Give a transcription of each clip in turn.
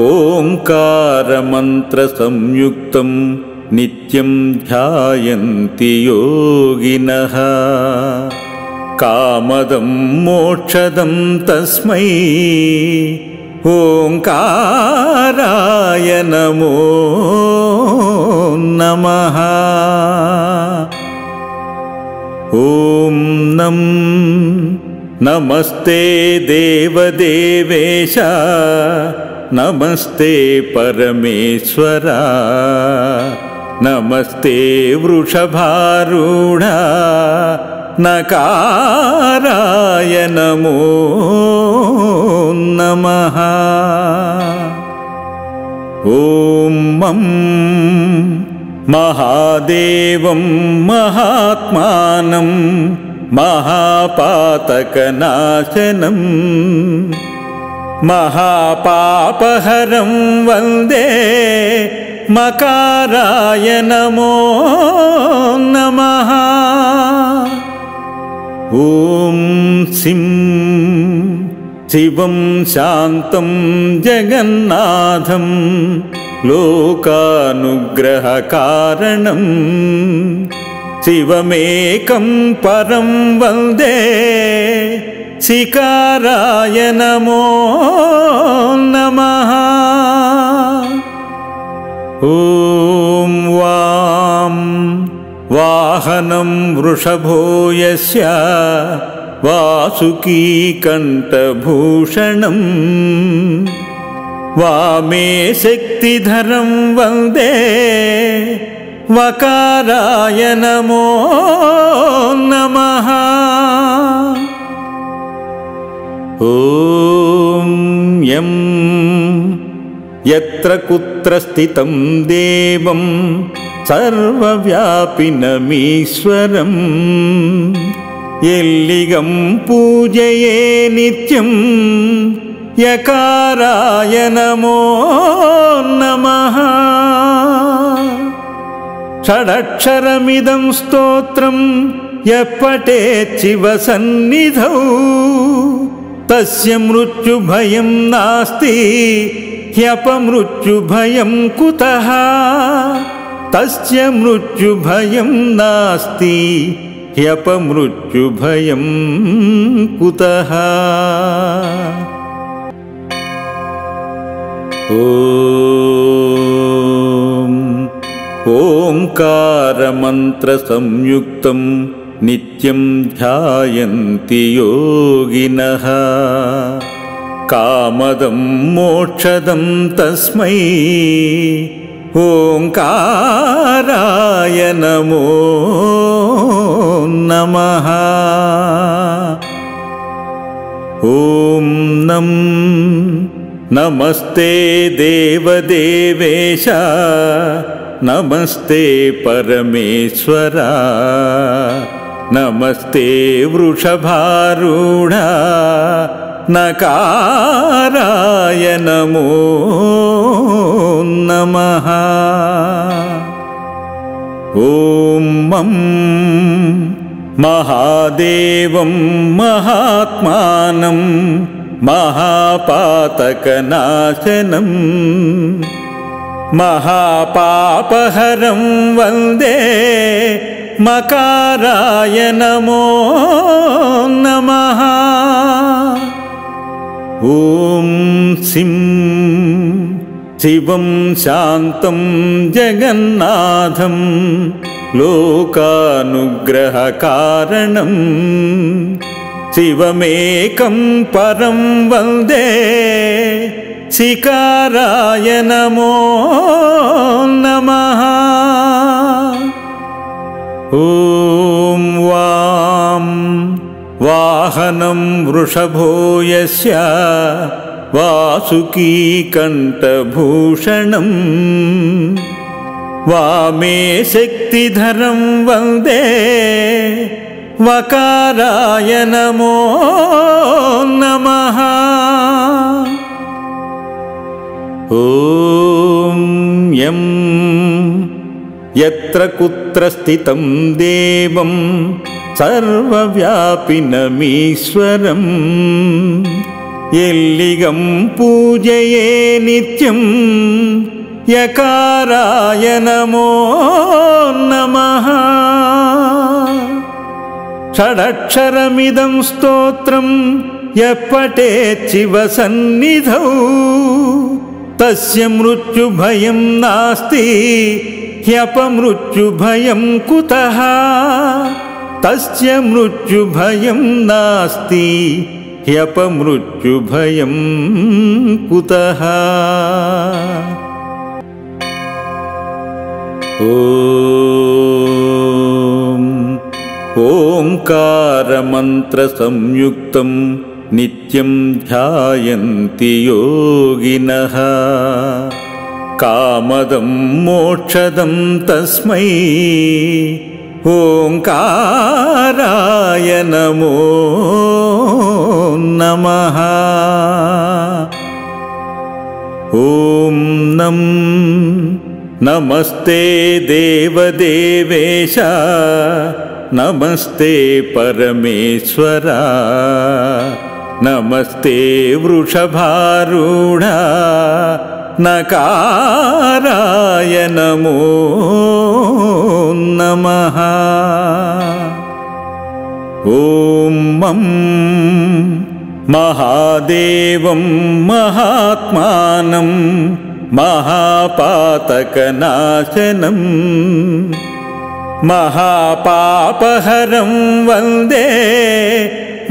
ओंकार मंत्र संयुक्तं नित्यं ध्यायन्ति योगिनः कामदं मोक्षदं तस्मै ओंकाराय नमो नमः। ओम नम नमस्ते देवदेवेश नमस्ते परमेश्वरा नमस्ते वृषभारूढ़ा नकाराय नमो नमः। ओम मम महादेवं महात्मानं महापातकनाशनं महापापहरं वन्दे मकाराय नमो नमः। ॐ सिं शिवं शान्तं जगन्नाथं लोकानुग्रहकारणं शिवमेकं परं वन्दे शिकाराय नमो नमः। ॐ वां वाहनं वृषभो यस्य वासुकी कंठभूषणं वामे शक्तिधरं वन्दे वकाराय नमो नमः। ॐ यं यत्र कुत्र स्थितं देवं सर्वव्यापिनमीश्वरं यल्लिगं पूजये नित्यं यकाराय नमो नमः। षडक्षरमिदं स्तोत्रं यपठेत् शिवसन्निधौ तस्य मृत्युभयं नास्ति ह्यपमृत्युभयं कुतः तस्य मृत्युभयं नास्ति ह्यपमृत्युभयं कुतः। ॐ ओंकार मंत्र संयुक्तं नित्यं ध्यायन्ति योगिनः कामदं मोक्षदं तस्मै ओंकाराय नमो नमः। ॐ नम नमस्ते देवदेवेश नमस्ते परमेश्वरा नमस्ते वृषभारूढ़ा नकाराय नमो नमः। ॐ मम महादेवं महात्मानं महापातकनाशनं महापापहरं वन्दे मकाराय नमो नमः। ॐ सिं शिवं शान्तं जगन्नाथं लोकानुग्रहकारणं शिवमेकं परं वन्दे शिकाराय नमो नमः। ॐ वां वाहनं वृषभो यस्य वासुकी कंठभूषणं वामे शक्तिधरं वन्दे वकाराय नमो नमः। ॐ यं यत्र कुत्र स्थितं देवं सर्वव्यापिनमीश्वरं पूजये नित्यं यकाराय नमो नमः। षडक्षरमिदं स्तोत्रं यः पठेत् शिवसन्निधौ तस्य मृत्युभयं नास्ति ह्यपमृत्युभयं कुतः। तस्य मृत्युभयं नास्ति ह्यपमृत्युभयं कुतः। ॐ ओंकारमन्त्र संयुक्तं नित्यं ध्यायन्ति योगिनः कामदं मोक्षदं तस्मै ओंकाराय नमो नमः। ॐ नम नमस्ते देवदेवेश नमस्ते परमेश्वरा नमस्ते वृषभारूढ़ा नकाराय नमो नमः। ॐ मम महादेवं महात्मानं महापातकनाशनं महापापहरं वन्दे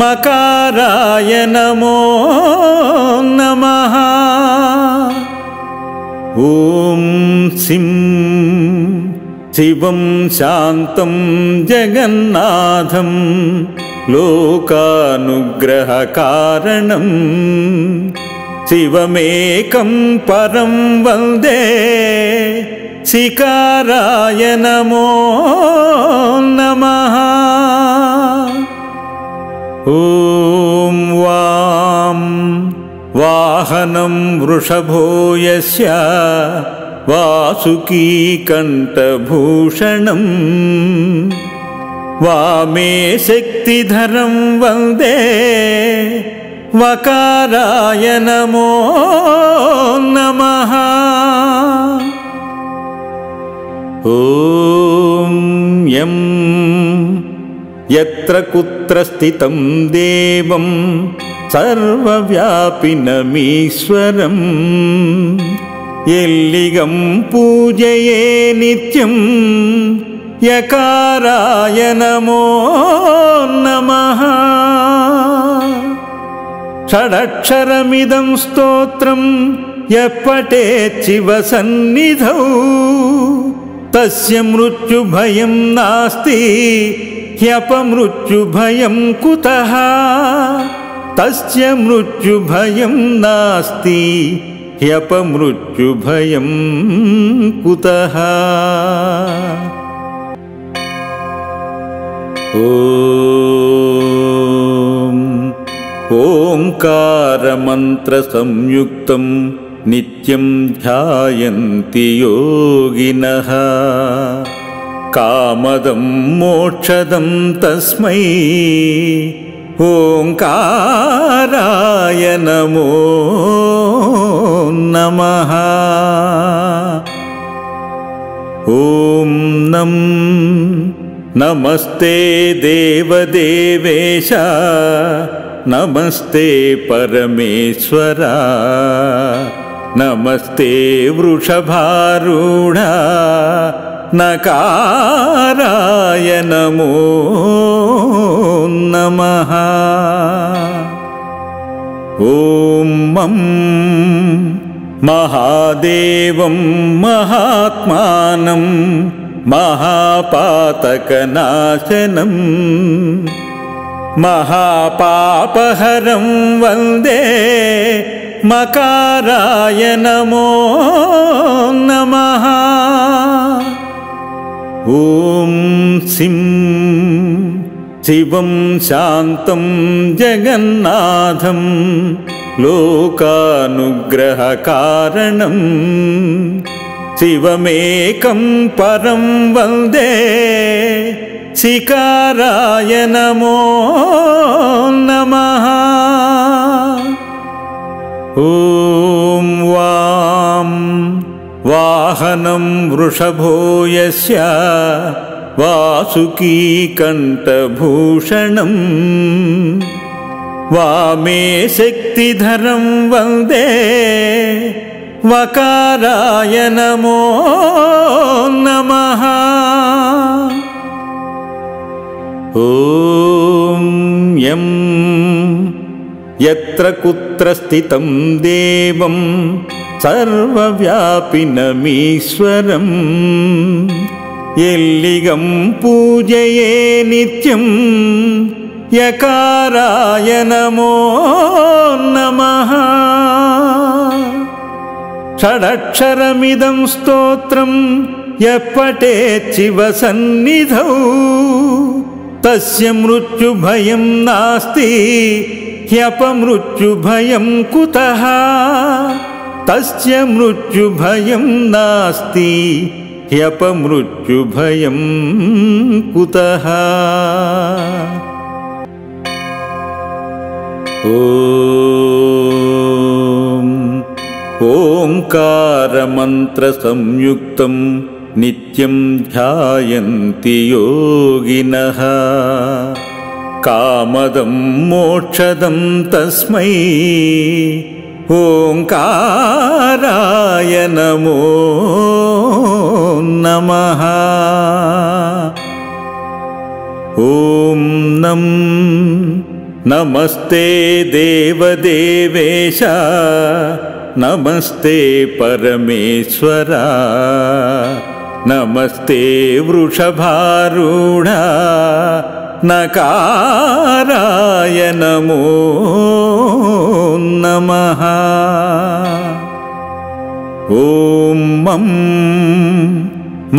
मकाराय नमो नमः। ॐ सिं शिवं शान्तं जगन्नाथं लोकानुग्रहकारणं शिवमेकं परं वन्दे शिकाराय नमो नमः। ॐ वां वाहनं वृषभो यस्य वासुकी कंठभूषणं वामे शक्तिधरं वन्दे वकाराय नमो नमः। ॐ यं यत्र कुत्र स्थितं देवं सर्वव्यापिनमीश्वरं यल्लिगं पूजये नित्यं यकाराय नमो नमः। षडक्षरमिदं स्तोत्रं यः पठेत् शिवसन्निधौ तस्य मृत्युभयं नास्ति ह्यपमृत्युभयं कुतः। तस्य मृत्युभयं नास्ति ह्यपमृत्युभयं कुतः। ॐ ओंकारमन्त्र संयुक्तं नित्यं ध्यायन्ति योगिनः कामदं मोक्षदं तस्मै ओंकाराय नमो नमः। ॐ नम नमस्ते देवदेवेश नमस्ते परमेश्वरा नमस्ते वृषभारूढ़ा नकाराय नमो नमः। ॐ मम महादेवं महात्मानं महापातकनाशनं महापापहरं वन्दे मकाराय नमो नमः। ॐ सिं शिवं शान्तं जगन्नाथं लोकानुग्रहकारणं शिवमेकं परं वन्दे शिकाराय नमो नमः। ॐ वां वाहनं वृषभो यस्य वासुकी कंठभूषणं वामे शक्तिधरं वन्दे वकाराय नमो नमः। ॐ यं यत्र कुत्र स्थितं देवं सर्वव्यापिनमीश्वरं यल्लिगं पूजये नित्यं यकाराय नमो नमः। षडक्षरमिदं स्तोत्रं यपठेत् शिवसन्निधौ तस्य मृत्युभयं नास्ति ह्यपमृत्युभयं कुतः तस्य मृत्युभयं नास्ति ह्यपमृत्युभयं कुतः। ॐ ओंकारमंत्र संयुक्तं नित्यं ध्यायन्ति योगिनः कामदं मोक्षदं तस्मै ओंकाराय नमो नमः। ॐ नम नमस्ते देवदेवेश नमस्ते परमेश्वर नमस्ते वृषभारूढ़ नकाराय नमो नमः। ॐ मं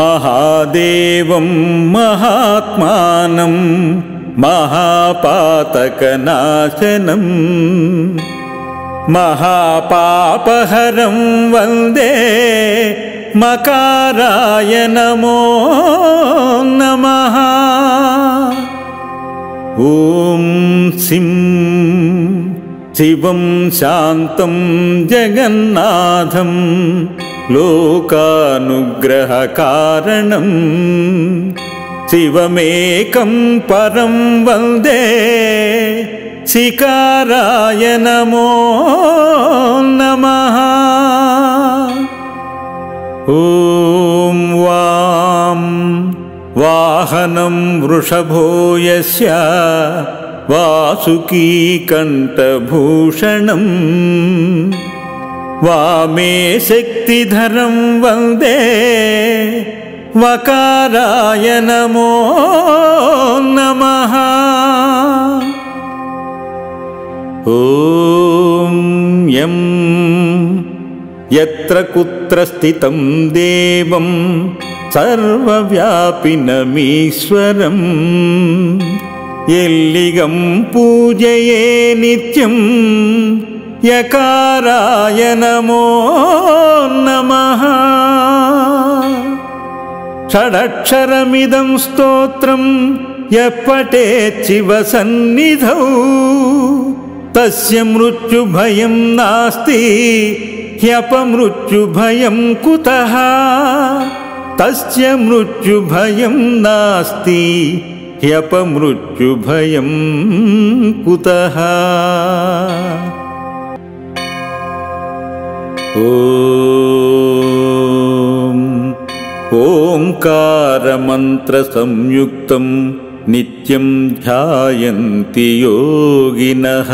महादेवं महात्मानं महापातकनाशनं महापापहरं वन्दे मकाराय नमो नमः। ॐ सिं शिवं शान्तं जगन्नाथं लोकानुग्रहकारणं शिवमेकं परं वन्दे शिकाराय नमो नमः। ॐ वां वाहनं वृषभो यस्य वासुकी कंठभूषणं वामे शक्तिधरं वन्दे वकाराय नमो नमः। ॐ यं यत्र कुत्र स्थितं देवं सर्वव्यापिनमीश्वरं यल्लिगं पूजये नित्यं यकाराय नमो नमः। षडक्षरमिदं स्तोत्रं यपठेत् शिवसन्निधौ तस्य मृत्युभयं नास्ति ह्यपमृत्युभयं कुतः तस्य मृत्युभयं नास्ति ह्यपमृत्युभयं कुतः। ओंकारमंत्र संयुक्तं नित्यं ध्यायन्ति योगिनः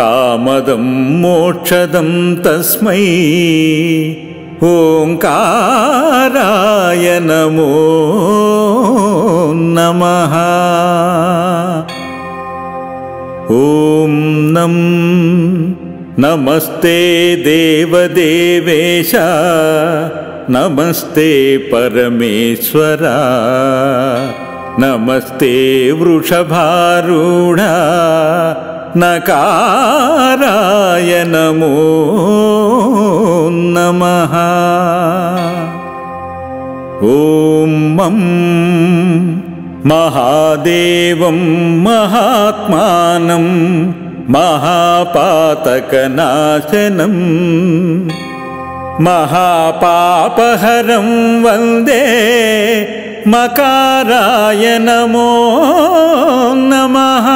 कामदं मोक्षदं तस्मै ओंकाराय नमो नमः। ॐ नम नमस्ते देवदेवेश नमस्ते परमेश्वर नमस्ते वृषभारूढ़ नकाराय नमो नमः। ॐ मं महादेवं महात्मानं महापातकनाशनम् महापापहरं वन्दे मकाराय नमो नमः।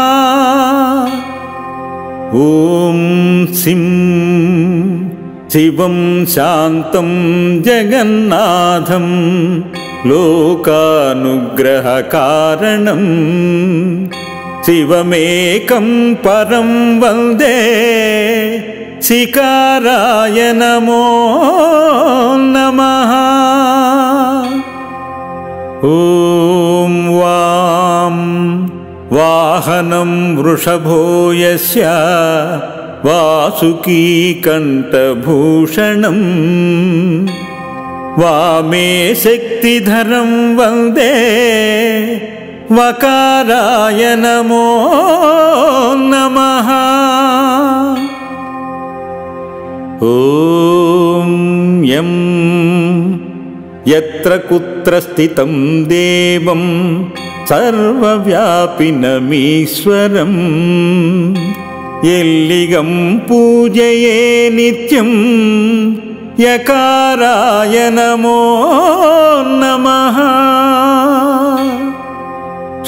ॐ सिं शिवं शान्तं जगन्नाथं लोकानुग्रहकारणं शिवमेकं परं वन्दे शिकाराय नमो नमः। ॐ वां वाहनं वृषभो यस्य वासुकी कंठभूषणं वामे शक्तिधरं वन्दे वकाराय नमो नमः। ॐ यं यत्र कुत्र स्थितं देवं सर्वव्यापिनमीश्वरं यल्लिगं पूजये नित्यं यकाराय नमो नमः।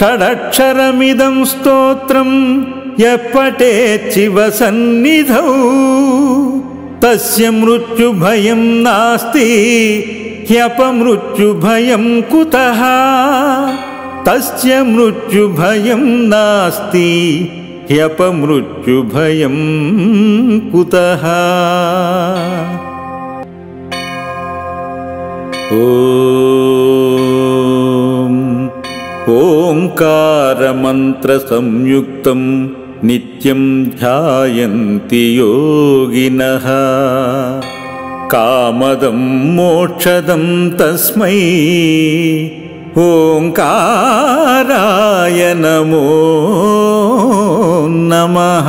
षडक्षरमिदं स्तोत्रं यपठेत् शिवसन्निधौ तस्य मृत्युभयं नास्ति ह्यपमृत्युभयं कुतः तस्य मृत्युभयं नास्ति ह्यपमृत्युभयं कुतः। ॐ ओंकारमंत्र संयुक्तं नित्यं ध्यायन्ति योगिनः कामदं मोक्षदं तस्मै ओंकाराय नमो नमः।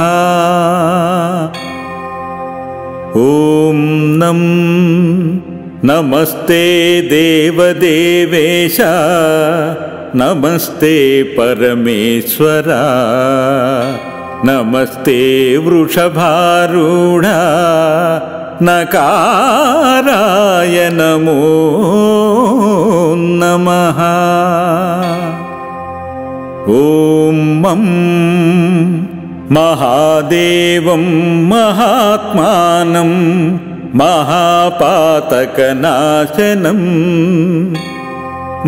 ॐ नम नमस्ते देवदेवेश नमस्ते परमेश्वर नमस्ते वृषभारूढ़ नकाराय नमो नमः। ॐ मं महादेवं महात्मानं महापातकनाशनं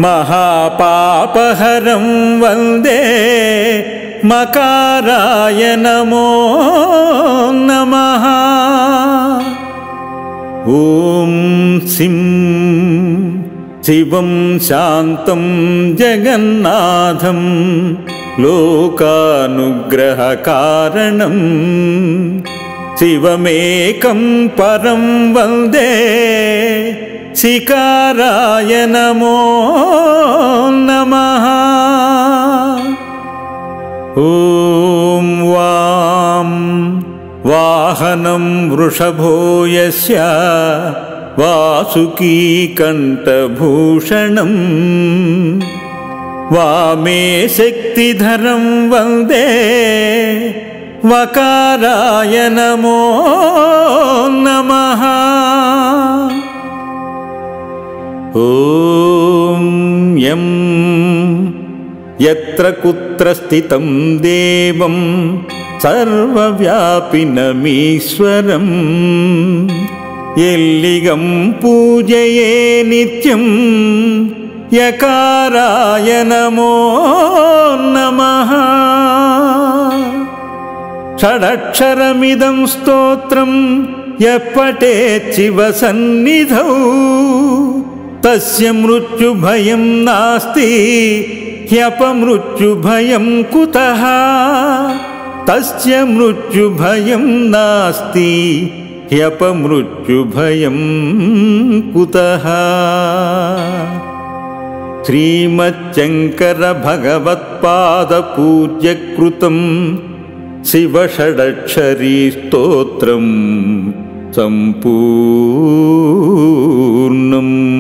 महापापहरं वन्दे मकाराय नमो नमः। ॐ सिं शिवं शान्तं जगन्नाथं लोकानुग्रहकारणं शिवमेकं परं वन्दे शिकाराय नमो नमः। ॐ वां वाहनं वृषभो यस्य वासुकी कंठभूषणं वामे शक्तिधरं वन्दे वकाराय नमो नमः। ॐ यं यत्र कुत्र स्थितं देवं सर्वव्यापिनमीश्वरं यल्लिगं पूजये नित्यं यकाराय नमो नमः। षडक्षरमिदं स्तोत्रं यपठेत् शिवसन्निधौ तस्य मृत्युभयं नास्ति ह्यपमृत्युभयं कुतः तस्य मृत्युभयं नास्ति ह्यपमृत्युभयं कुतः। श्रीमच्छङ्करभगवत्पादपूज्यकृतं शिवषडक्षरी स्तोत्रं सम्पूर्णम्।